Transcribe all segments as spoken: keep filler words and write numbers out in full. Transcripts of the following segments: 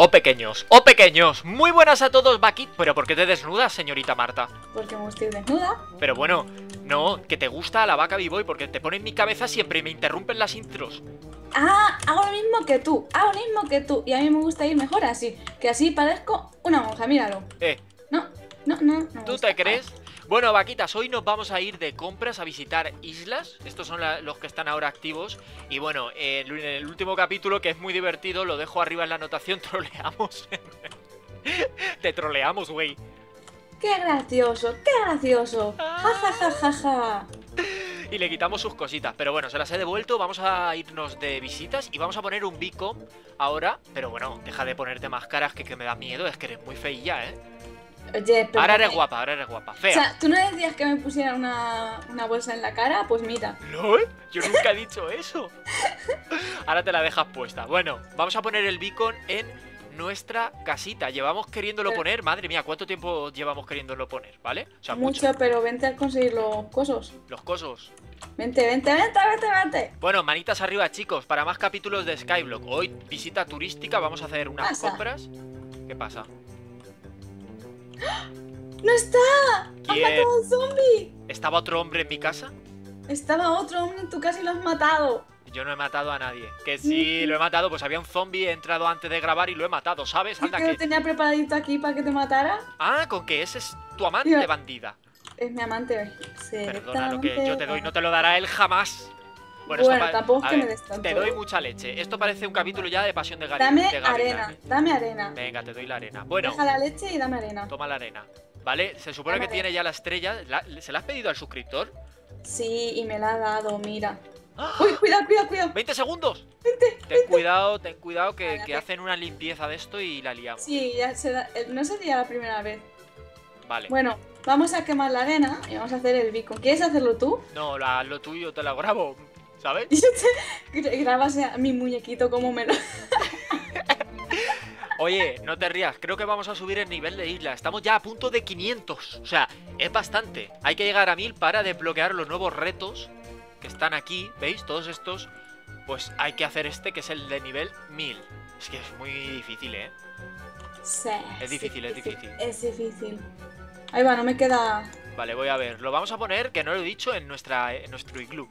Oh, pequeños, oh, pequeños. Muy buenas a todos, Baki. ¿Pero por qué te desnudas, señorita Marta? Porque me estoy desnuda. Pero bueno, no, que te gusta la vaca B-Boy, porque te pones mi cabeza siempre y me interrumpen las intros. Ah, hago lo mismo que tú, hago lo mismo que tú. Y a mí me gusta ir mejor así, que así parezco una monja, míralo. Eh. No, no, no, no. ¿Tú te crees? Bueno, vaquitas, hoy nos vamos a ir de compras a visitar islas. Estos son la, los que están ahora activos. Y bueno, eh, en el último capítulo, que es muy divertido, lo dejo arriba en la anotación. Troleamos. Te troleamos, güey. ¡Qué gracioso! ¡Qué gracioso! ¡Ja, ja, ja, ja, ja! Y le quitamos sus cositas. Pero bueno, se las he devuelto. Vamos a irnos de visitas y vamos a poner un Bicom ahora. Pero bueno, deja de ponerte máscaras, que, que me da miedo. Es que eres muy feilla, ¿eh? Oye, pero ahora eres guapa, ahora eres guapa, fea. O sea, ¿tú no decías que me pusiera una, una bolsa en la cara? Pues mira. ¿Lol? Yo nunca he dicho eso. Ahora te la dejas puesta. Bueno, vamos a poner el beacon en nuestra casita. Llevamos queriéndolo pero... poner, madre mía, ¿cuánto tiempo llevamos queriéndolo poner? ¿Vale? O sea, mucho, mucho, pero vente a conseguir los cosos. Los cosos. Vente, vente, vente, vente, vente. Bueno, manitas arriba, chicos, para más capítulos de Skyblock. Hoy visita turística, vamos a hacer unas pasa. compras. ¿Qué pasa? ¡No está! ¿Quién? ¡Has matado a un zombie! ¿Estaba otro hombre en mi casa? Estaba otro hombre en tu casa y lo has matado. Yo no he matado a nadie. Que sí, lo he matado, pues había un zombie, he entrado antes de grabar y lo he matado, ¿sabes? Anda, ¿es que lo tenía preparadito aquí para que te matara? Ah, con que ese es tu amante, yo, bandida. Es mi amante. Perdona, lo que yo te doy no te lo dará él jamás. Bueno, bueno tampoco es que me des tanto. Te doy mucha leche. Esto parece un capítulo ya de Pasión de Gaby. Dame de Gaby, arena, Gaby. dame arena. Venga, te doy la arena. Bueno. Deja la leche y dame arena. Toma la arena, ¿vale? Se supone dame que arena. tiene ya la estrella. ¿La, ¿Se la has pedido al suscriptor? Sí, y me la ha dado, mira. ¡Ah! Uy, cuidado, cuidado, cuidado. veinte segundos. veinte, veinte. Ten cuidado, ten cuidado que, vale, que hacen una limpieza de esto y la liamos. Sí, ya se da, no sería la primera vez. Vale. Bueno. Vamos a quemar la arena y vamos a hacer el beacon. ¿Quieres hacerlo tú? No, la, lo tuyo te la grabo, ¿sabes? Grabas a mi muñequito como me lo... Oye, no te rías, creo que vamos a subir el nivel de isla. Estamos ya a punto de quinientos. O sea, es bastante. Hay que llegar a mil para desbloquear los nuevos retos que están aquí, ¿veis? Todos estos. Pues hay que hacer este, que es el de nivel mil. Es que es muy difícil, ¿eh? Sí, es difícil, sí, es difícil. Es difícil. Ahí va, no me queda... Vale, voy a ver. Lo vamos a poner, que no lo he dicho, en, nuestra, en nuestro iglú.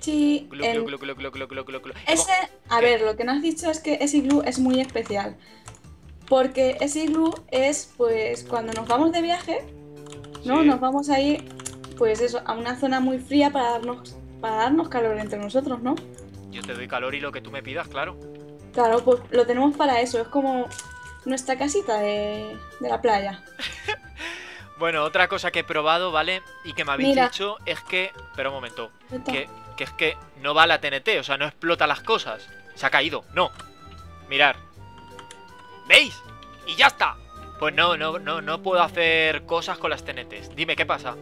Sí, glu, el... glu, glu, glu, glu, glu, glu, glu. Ese, a ¿Qué? ver, lo que no has dicho es que ese iglú es muy especial. Porque ese iglú es, pues, cuando nos vamos de viaje, ¿no? Sí. Nos vamos a ir, pues eso, a una zona muy fría para darnos, para darnos calor entre nosotros, ¿no? Yo te doy calor y lo que tú me pidas, claro. Claro, pues lo tenemos para eso. Es como nuestra casita de, de la playa. Bueno, otra cosa que he probado, ¿vale? Y que me habéis Mira. dicho es que... Espera un momento. Que, que es que no va la T N T, o sea, no explota las cosas. Se ha caído, no. Mirad. ¿Veis? Y ya está. Pues no, no, no, no puedo hacer cosas con las T N Ts. Dime, ¿qué pasa?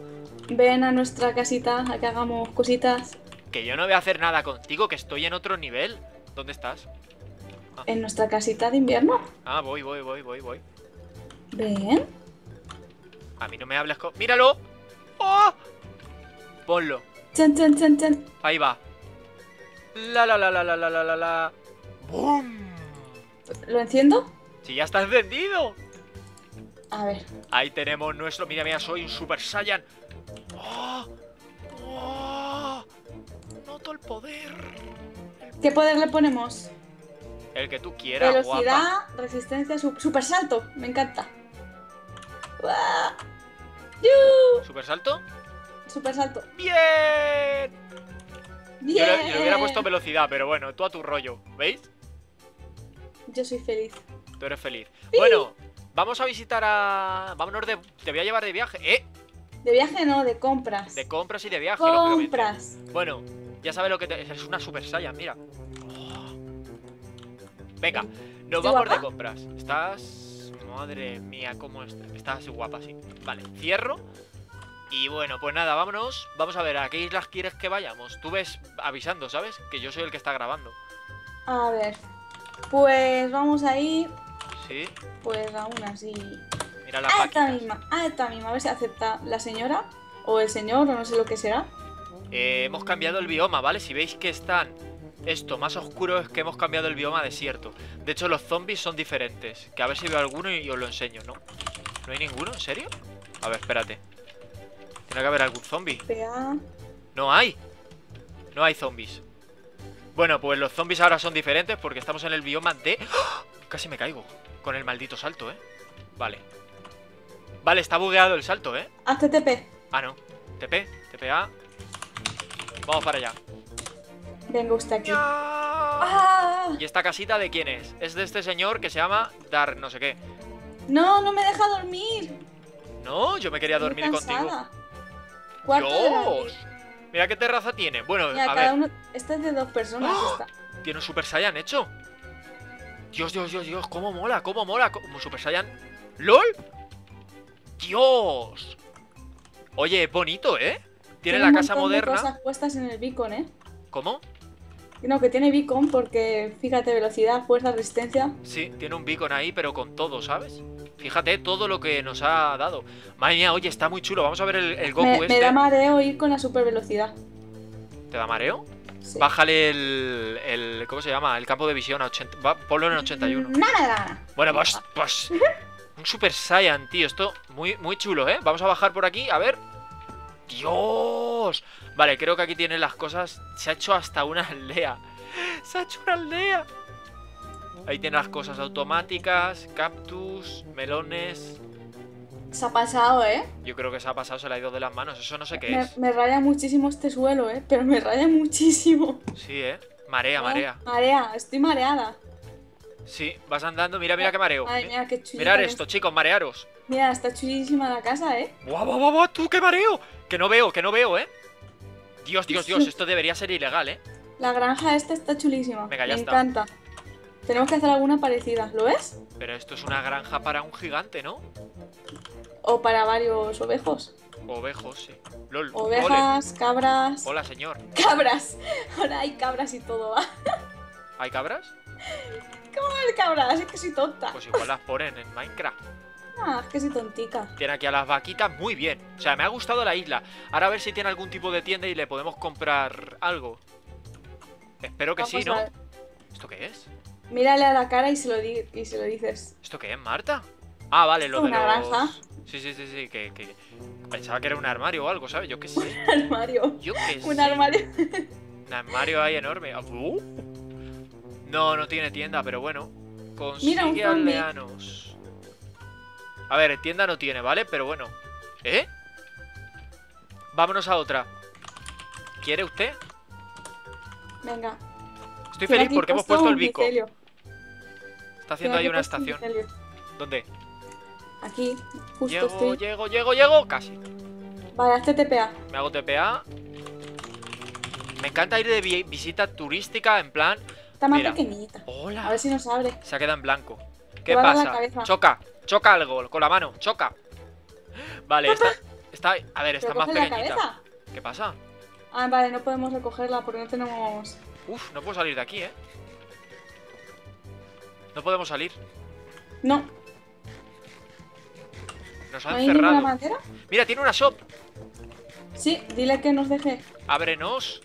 Ven a nuestra casita a que hagamos cositas. Que yo no voy a hacer nada contigo, que estoy en otro nivel. ¿Dónde estás? Ah. ¿En nuestra casita de invierno? Ah, voy, voy, voy, voy, voy. Ven. A mí no me hables con... ¡Míralo! ¡Oh! Ponlo. Chan, chan, chan, chan. Ahí va. La, la, la, la, la, la, la, la. ¡Bum! ¿Lo enciendo? Sí, ya está encendido. A ver. Ahí tenemos nuestro... Mira, mira, soy un Super Saiyan. ¡Oh! ¡Oh! Noto el poder. ¿Qué poder le ponemos? El que tú quieras, guapa. Velocidad, resistencia, super salto. Me encanta. ¿Super salto? Super salto. ¡Bien! ¡Bien! Yo le, yo le hubiera puesto velocidad, pero bueno, tú a tu rollo, ¿veis? Yo soy feliz. Tú eres feliz. ¡Sí! Bueno, vamos a visitar a... Vámonos de... Te voy a llevar de viaje, ¿eh? De viaje no, de compras. De compras y de viaje, compras. Bueno, ya sabes lo que te... Es una Super Saiyan, mira. Oh. Venga, nos vamos guapa? de compras. Estás... Madre mía, cómo está. Estás guapa, sí. Vale, cierro. Y bueno, pues nada, vámonos. Vamos a ver, ¿a qué islas quieres que vayamos? Tú ves avisando, ¿sabes? Que yo soy el que está grabando. A ver. Pues vamos a ir. Sí. Pues a una así. Mira la a esta misma, a esta misma. A ver si acepta la señora o el señor o no sé lo que será. Eh, hemos cambiado el bioma, ¿vale? Si veis que están Esto, más oscuro, es que hemos cambiado el bioma a desierto. De hecho, los zombies son diferentes. Que a ver si veo alguno y os lo enseño, ¿no? ¿No hay ninguno? ¿En serio? A ver, espérate. Tiene que haber algún zombie. No hay. No hay zombies. Bueno, pues los zombies ahora son diferentes porque estamos en el bioma de... ¡Oh! Casi me caigo con el maldito salto, ¿eh? Vale. Vale, está bugueado el salto, ¿eh? Hazte T P. Ah, no. T P, T P A. Vamos para allá. Venga usted aquí. ¡Ah! ¿Y esta casita de quién es? Es de este señor que se llama Dar no sé qué. No, no me deja dormir. No, yo me quería Estoy dormir cansada. contigo. ¡Dios! Mira qué terraza tiene. Bueno, Mira, a cada ver. Uno... Esta es de dos personas. ¡Oh! Esta. Tiene un Super Saiyan hecho. Dios, Dios, Dios, Dios. Cómo mola, cómo mola. Como Super Saiyan. ¡Lol! ¡Dios! Oye, es bonito, ¿eh? Tiene, tiene la casa moderna. Tiene cosas puestas en el Bicom, ¿eh? ¿Cómo? No, que tiene Bicom porque, fíjate, velocidad, fuerza, resistencia. Sí, tiene un Bicom ahí, pero con todo, ¿sabes? Fíjate todo lo que nos ha dado. Madre mía, oye, está muy chulo. Vamos a ver el, el Goku me, este. Me da mareo ir con la super velocidad. ¿Te da mareo? Sí. Bájale el, el... ¿Cómo se llama? El campo de visión a ochenta... Va, ponlo en ochenta y uno. Nada. Bueno, pues... pues un Super Saiyan, tío. Esto muy, muy chulo, ¿eh? Vamos a bajar por aquí, a ver... ¡Dios! Vale, creo que aquí tienen las cosas. Se ha hecho hasta una aldea. Se ha hecho una aldea. Ahí tienen las cosas automáticas. Cactus, melones. Se ha pasado, ¿eh? Yo creo que se ha pasado, se le ha ido de las manos. Eso no sé qué me, es. Me raya muchísimo este suelo, ¿eh? Pero me raya muchísimo. Sí, ¿eh? Marea, no, marea. Marea, estoy mareada. Sí, vas andando. Mira, mira qué mareo. Madre mía, qué chulísimo. Mirad esto, chicos, marearos. Mira, está chulísima la casa, ¿eh? ¡Guau, guau, guau! ¡Tú, qué mareo! Que no veo, que no veo, ¿eh? Dios, Dios, Dios, esto debería ser ilegal, ¿eh? La granja esta está chulísima. Venga, ya Me está. encanta. Tenemos que hacer alguna parecida, ¿lo ves? Pero esto es una granja para un gigante, ¿no? O para varios ovejos. Ovejos, sí. Lol, Ovejas, ole. cabras... Hola, señor. Cabras. Ahora hay cabras y todo, ¿va? ¿Hay cabras? ¿Cómo hay cabras? Es que soy tonta. Pues igual las ponen en Minecraft. Ah, es que soy tontica. Tiene aquí a las vaquitas muy bien. O sea, me ha gustado la isla. Ahora a ver si tiene algún tipo de tienda y le podemos comprar algo. Espero que Vamos sí, ¿no? ¿Esto qué es? Mírale a la cara y se lo, di y se lo dices. ¿Esto qué es, Marta? Ah, vale, lo de una los... granja. Sí, sí, sí, sí, que, que... Pensaba que era un armario o algo, ¿sabes? Yo qué sé. Un armario. Yo qué sé. Un armario. Un armario ahí enorme. Uh. No, no tiene tienda, pero bueno. Consigue aldeanos. A ver, tienda no tiene, ¿vale? Pero bueno. ¿Eh? Vámonos a otra. ¿Quiere usted? Venga. Estoy feliz porque hemos puesto el Bicom. Está haciendo ahí una estación. ¿Dónde? Aquí. Justo llego, estoy. llego, llego, llego. Casi. Vale, hazte T P A. Me hago T P A. Me encanta ir de vi visita turística en plan... Está más Mira. pequeñita. Hola. A ver si nos abre. Se ha quedado en blanco. ¿Qué Te pasa? Choca. Choca algo, con la mano, choca. Vale, está, está a ver, está más pequeñita. ¿Qué pasa? Ah, vale, no podemos recogerla porque no tenemos... Uf, no puedo salir de aquí, ¿eh? No podemos salir. No. Nos han cerrado. Mira, tiene una shop. Sí, dile que nos deje. Ábrenos.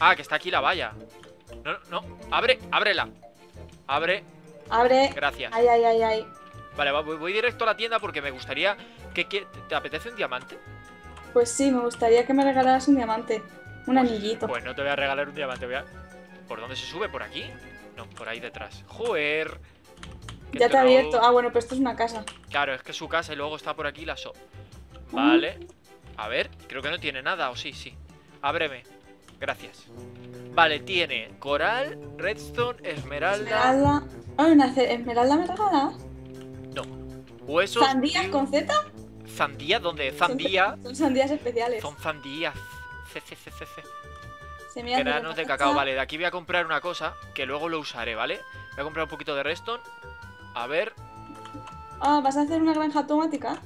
Ah, que está aquí la valla. No, no, abre, ábrela. Abre... Abre. Gracias. Ay, ay, ay, ay. Vale, voy, voy directo a la tienda porque me gustaría... ¿Qué, qué, ¿Te apetece un diamante? Pues sí, me gustaría que me regalaras un diamante. Un pues, anillito. Pues no te voy a regalar un diamante. Voy a... ¿Por dónde se sube? ¿Por aquí? No, por ahí detrás. ¡Joder! Ya te, te he abierto. Ah, bueno, pero esto es una casa. Claro, es que es su casa y luego está por aquí la shop. Vale. Mm. A ver, creo que no tiene nada. O sí, sí. Ábreme. Gracias. Vale, tiene coral, redstone, esmeralda... Esmeralda... Ay, una esmeralda me regala. No. Huesos... ¿Sandías y... con Z? ¿Sandía? ¿Dónde? ¿Sandía? Son, son sandías especiales. Son sandías. C, c, c, c, c. Semillas Granos de, de cacao. Vale, de aquí voy a comprar una cosa que luego lo usaré, ¿vale? Voy a comprar un poquito de redstone. A ver... Ah, ¿vas a hacer una granja automática?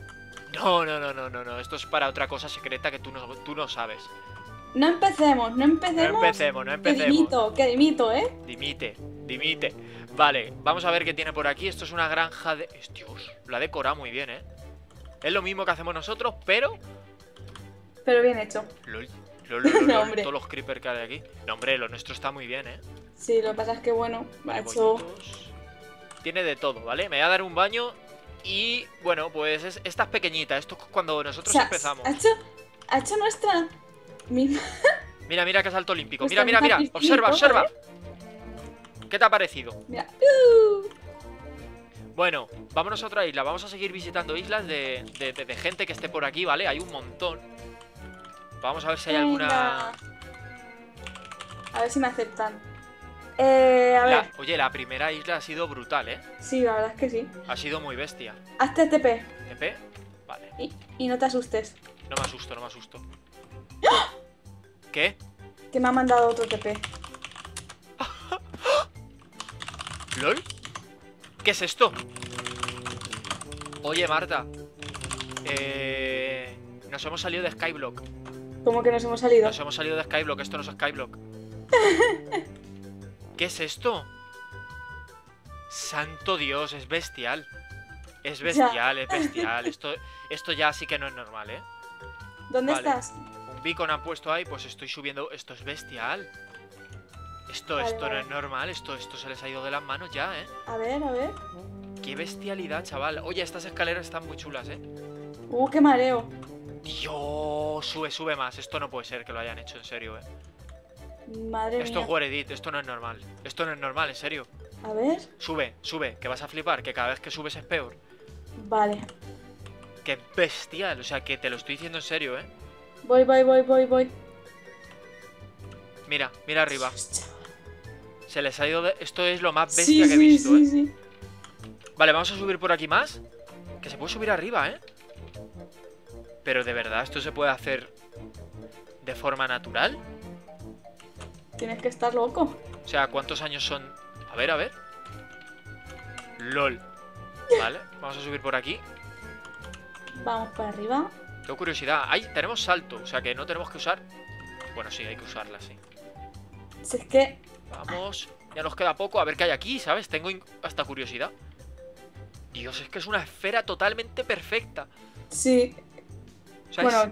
No, no, no, no, no, no. Esto es para otra cosa secreta que tú no, tú no sabes. No empecemos, no empecemos. No empecemos, no empecemos. Que dimito, que dimito, ¿eh? Dimite, dimite. Vale, vamos a ver qué tiene por aquí. Esto es una granja de... Dios, la ha decorado muy bien, ¿eh? Es lo mismo que hacemos nosotros, pero... Pero bien hecho. Lol, Lol, lol, lol, no, hombre. Todos los creepers que hay aquí. No, hombre, lo nuestro está muy bien, ¿eh? Sí, lo que pasa es que, bueno, macho. Tiene de todo, ¿vale? Me voy a dar un baño y, bueno, pues es, esta es pequeñita. Esto es cuando nosotros o sea, empezamos. Ha hecho, ha hecho nuestra misma... Mira, mira que salto olímpico. Mira, mira, mira. Observa, observa. ¿Qué te ha parecido? Mira. Bueno, vámonos a otra isla. Vamos a seguir visitando islas de, de, de, de gente que esté por aquí, ¿vale? Hay un montón. Vamos a ver si hay alguna... A ver si me aceptan. Eh, a ver. La, oye, la primera isla ha sido brutal, ¿eh? Sí, la verdad es que sí. Ha sido muy bestia. Hazte T P. ¿T P? Vale. Y, y no te asustes. No me asusto, no me asusto. ¡Ah! ¿Qué? Que me ha mandado otro T P. ¿Lol? ¿Qué es esto? Oye, Marta. Eh... Nos hemos salido de Skyblock. ¿Cómo que nos hemos salido? Nos hemos salido de Skyblock. Esto no es Skyblock. ¿Qué es esto? Santo Dios, es bestial. Es bestial, ya. es bestial. Esto, esto ya sí que no es normal, ¿eh? ¿Dónde vale. estás? Un beacon han puesto ahí, pues estoy subiendo. Esto es bestial. Esto, vale, esto vale. no es normal, esto, esto se les ha ido de las manos ya, ¿eh? A ver, a ver. Qué bestialidad, chaval. Oye, estas escaleras están muy chulas, ¿eh? Uh, qué mareo. Dios, sube, sube más. Esto no puede ser que lo hayan hecho, en serio, ¿eh? Madre esto mía. Esto es edit, esto no es normal. Esto no es normal, en serio. A ver. Sube, sube, que vas a flipar, que cada vez que subes es peor. Vale. Qué bestial, o sea, que te lo estoy diciendo en serio, ¿eh? Voy, voy, voy, voy, voy. Mira, mira arriba. Se les ha ido de... Esto es lo más bestia sí, que he visto, sí, ¿eh? Sí, sí. Vale, vamos a subir por aquí más. Que se puede subir arriba, ¿eh? Pero de verdad, ¿esto se puede hacer de forma natural? Tienes que estar loco. O sea, ¿cuántos años son? A ver, a ver. LOL. Vale, vamos a subir por aquí. Vamos para arriba. Tengo curiosidad. Ahí tenemos salto, o sea que no tenemos que usar. Bueno, sí, hay que usarla, sí. Si es que... Vamos, ya nos queda poco, a ver qué hay aquí, ¿sabes? Tengo hasta curiosidad. Dios, es que es una esfera totalmente perfecta. Sí. O sea, bueno,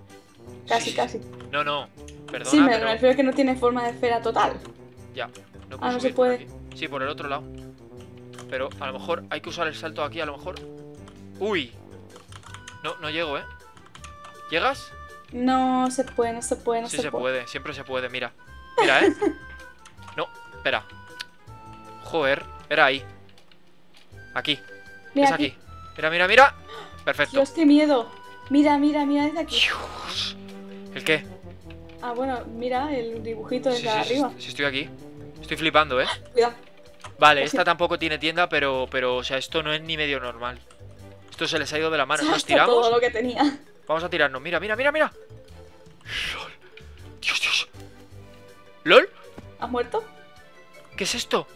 es... casi, sí, casi. No, no, perdona, sí, me pero... refiero a que no tiene forma de esfera total. Ya, no puedo ah, no se puede. Por sí, por el otro lado. Pero a lo mejor hay que usar el salto aquí, a lo mejor. ¡Uy! No, no llego, ¿eh? ¿Llegas? No se puede, no se puede, no sí, se, se puede. Sí se puede, siempre se puede, mira. Mira, ¿eh? No, espera. Joder, era ahí. Aquí. Mira, es aquí. aquí. Mira, mira, mira. Perfecto. Dios, qué miedo. Mira, mira, mira desde aquí. Dios. ¿El qué? Ah, bueno, mira el dibujito desde sí, sí, arriba. Sí, sí, estoy aquí. Estoy flipando, ¿eh? Cuidado. Vale, esta tampoco tiene tienda, pero, pero, o sea, esto no es ni medio normal. Esto se les ha ido de la mano. Nos tiramos. Todo lo que tenía. Vamos a tirarnos. Mira, mira, mira, mira. Lol. Dios, Dios. ¿Lol? ¿Has muerto? ¿Qué es esto?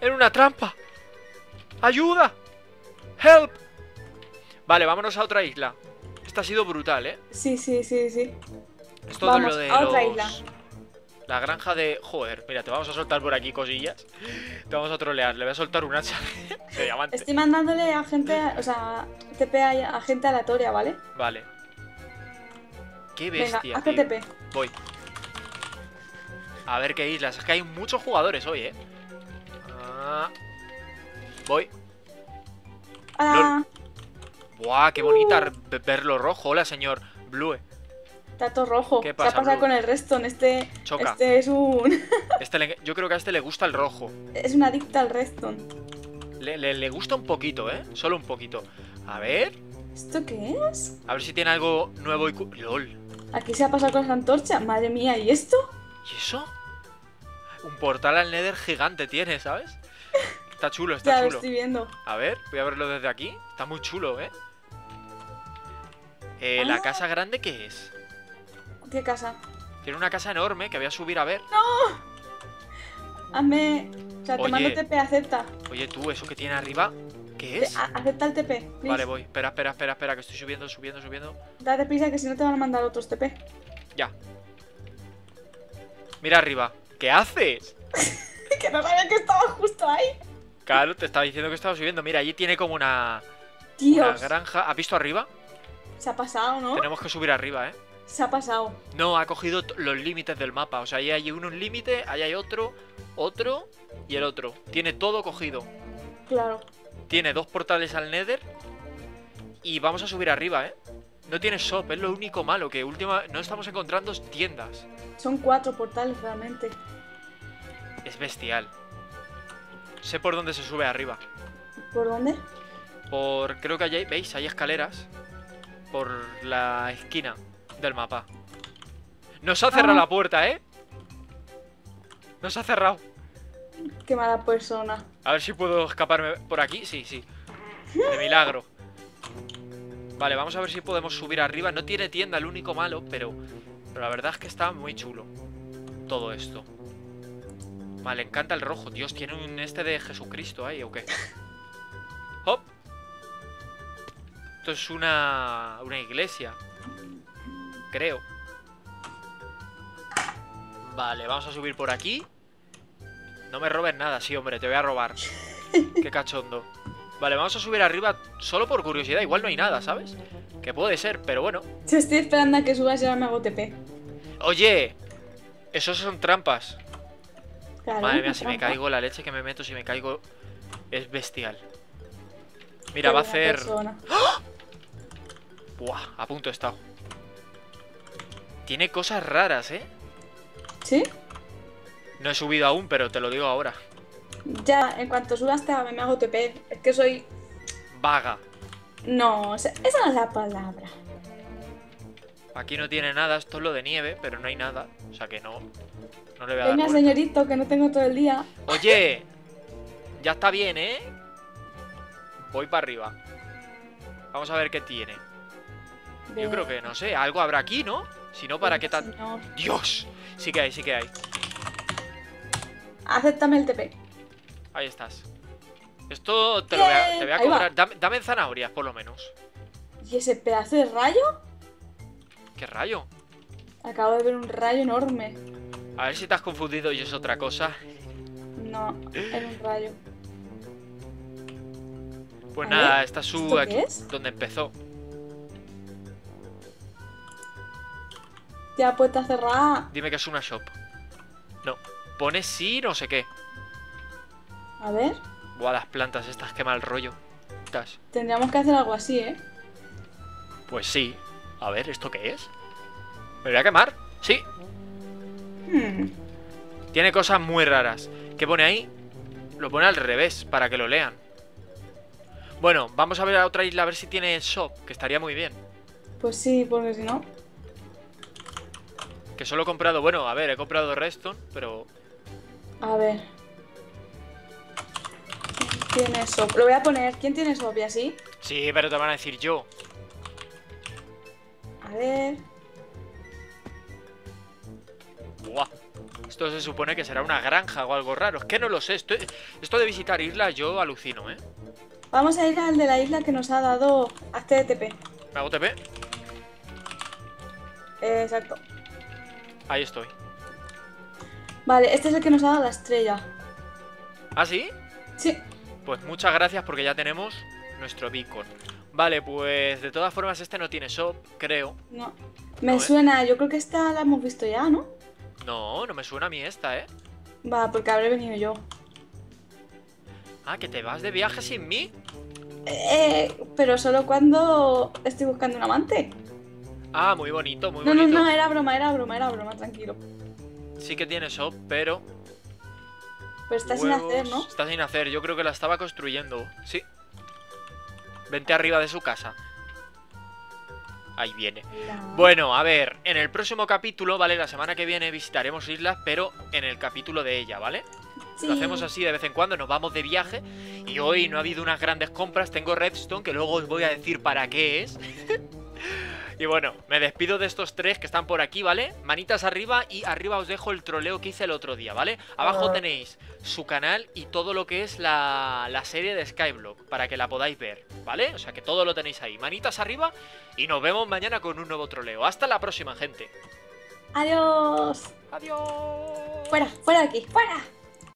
¡Era una trampa! ¡Ayuda! ¡Help! Vale, vámonos a otra isla. Esta ha sido brutal, ¿eh? Sí, sí, sí, sí. Es todo vamos, lo de a otra los... isla. La granja de... Joder, mira, te vamos a soltar por aquí cosillas. Te vamos a trolear. Le voy a soltar un hacha de diamante. Estoy mandándole a gente... O sea, T P a gente aleatoria, ¿vale? Vale. ¡Qué bestia! Venga, hazte T P. Voy. A ver qué islas. Es que hay muchos jugadores hoy, ¿eh? Ah, voy. Hola. Lol. Buah, qué uh. bonita verlo rojo. Hola, señor Blue. Tato rojo. ¿Qué pasa, Se ha pasado Blue? Con el Redstone. Este, Choca. este es un... este le... Yo creo que a este le gusta el rojo. Es un adicto al Redstone. Le, le, le gusta un poquito, ¿eh? Solo un poquito. A ver. ¿Esto qué es? A ver si tiene algo nuevo y... Lol. Aquí se ha pasado con las antorchas. Madre mía, ¿y esto? ¿Y eso? Un portal al Nether gigante tiene, ¿sabes? Está chulo, está ya, chulo. Ya lo estoy viendo. A ver, voy a verlo desde aquí. Está muy chulo, ¿eh? eh ¿Ah? ¿La casa grande qué es? ¿Qué casa? Tiene una casa enorme que voy a subir a ver. ¡No! Hazme... O sea, te oye, mando T P, acepta. Oye, tú, ¿eso que tiene arriba? ¿Qué es? Acepta el T P, please. Vale, voy. Espera, espera, espera, espera, que estoy subiendo, subiendo, subiendo. Date prisa que si no te van a mandar otros T P. Ya. Mira arriba. ¿Qué haces? Que no sabía que estaba justo ahí. Claro, te estaba diciendo que estaba subiendo. Mira, allí tiene como una... Dios. Una granja. ¿Has visto arriba? Se ha pasado, ¿no? Tenemos que subir arriba, ¿eh? Se ha pasado. No, ha cogido los límites del mapa. O sea, ahí hay uno un límite, ahí hay otro, otro y el otro. Tiene todo cogido. Claro. Tiene dos portales al Nether. Y vamos a subir arriba, ¿eh? No tiene shop, es lo único malo. Que última no estamos encontrando tiendas. Son cuatro portales realmente. Es bestial. Sé por dónde se sube arriba. ¿Por dónde? Por... creo que allá hay... ¿Veis? Hay escaleras. Por la esquina del mapa. Nos ha cerrado ah. la puerta, ¿eh? Nos ha cerrado. Qué mala persona. A ver si puedo escaparme por aquí. Sí, sí. De milagro. Vale, vamos a ver si podemos subir arriba. No tiene tienda, el único malo, pero... pero la verdad es que está muy chulo todo esto. Vale, encanta el rojo. Dios, tiene un este de Jesucristo ahí, ¿o qué? ¡Hop! Esto es una... una iglesia. Creo. Vale, vamos a subir por aquí. No me robes nada, sí, hombre, te voy a robar. Qué cachondo. Vale, vamos a subir arriba solo por curiosidad. Igual no hay nada, ¿sabes? Que puede ser, pero bueno. Si estoy esperando a que subas, ya me hago T P. Oye, esos son trampas. Claro, madre mía, si trampa. Me caigo, la leche que me meto, si me caigo, es bestial. Mira, pero va a hacer... persona. ¡Ah! Buah, a punto he estado. Tiene cosas raras, ¿eh? ¿Sí? No he subido aún, pero te lo digo ahora. Ya, en cuanto subas te me hago T P. Es que soy... vaga. No, esa no es la palabra. Aquí no tiene nada, esto es lo de nieve, pero no hay nada. O sea que no... no le voy a dar. Venga, señorito, que no tengo todo el día. Oye, ya está bien, ¿eh? Voy para arriba. Vamos a ver qué tiene. De... yo creo que, no sé, algo habrá aquí, ¿no? Si no, ¿para qué tan...? Señor. ¡Dios! Sí que hay, sí que hay. Acéptame el T P. Ahí estás. Esto te, lo voy, a, te voy a cobrar. Dame, dame zanahorias, por lo menos. ¿Y ese pedazo de rayo? ¿Qué rayo? Acabo de ver un rayo enorme. A ver si te has confundido y es otra cosa. No, era un rayo. Pues a nada, ver, esta sub aquí es donde empezó. Ya, puerta cerrada. Dime que es una shop. No, pone sí, no sé qué. A ver. Buah, las plantas estas, qué mal rollo. Estas. Tendríamos que hacer algo así, ¿eh? Pues sí. A ver, ¿esto qué es? Me voy a quemar. Sí. Hmm. Tiene cosas muy raras. ¿Qué pone ahí? Lo pone al revés, para que lo lean. Bueno, vamos a ver a otra isla, a ver si tiene shop, que estaría muy bien. Pues sí, porque si no... que solo he comprado... bueno, a ver, he comprado Redstone, pero... a ver... ¿quién tiene shop? Lo voy a poner. ¿Quién tiene shop y así? Sí, pero te van a decir yo. A ver... buah. Esto se supone que será una granja o algo raro. Es que no lo sé. Esto, esto de visitar islas yo alucino, ¿eh? Vamos a ir al de la isla que nos ha dado... hazte T P. ¿Me hago T P? Eh, exacto. Ahí estoy. Vale, este es el que nos ha dado la estrella. ¿Ah, sí? Sí. Pues muchas gracias porque ya tenemos nuestro Bicom. Vale, pues de todas formas este no tiene shop, creo. No. Me ¿no suena, es? Yo creo que esta la hemos visto ya, ¿no? No, no me suena a mí esta, ¿eh? Va, porque habré venido yo. Ah, ¿que te vas de viaje sin mí? Eh, pero solo cuando estoy buscando un amante. Ah, muy bonito, muy no, bonito. No, no, era broma, era broma, era broma, tranquilo. Sí que tiene shop, pero... pero está huevos, sin hacer, ¿no? Está sin hacer, yo creo que la estaba construyendo. Sí. Vente arriba de su casa. Ahí viene. Mira. Bueno, a ver, en el próximo capítulo, ¿vale? La semana que viene visitaremos islas, pero en el capítulo de ella, ¿vale? Sí. Lo hacemos así de vez en cuando, nos vamos de viaje. Y hoy no ha habido unas grandes compras. Tengo Redstone, que luego os voy a decir para qué es. Y bueno, me despido de estos tres que están por aquí, ¿vale? Manitas arriba y arriba os dejo el troleo que hice el otro día, ¿vale? Abajo tenéis su canal y todo lo que es la, la serie de Skyblock, para que la podáis ver, ¿vale? O sea que todo lo tenéis ahí. Manitas arriba y nos vemos mañana con un nuevo troleo. Hasta la próxima, gente. Adiós. Adiós. Fuera, fuera de aquí, fuera.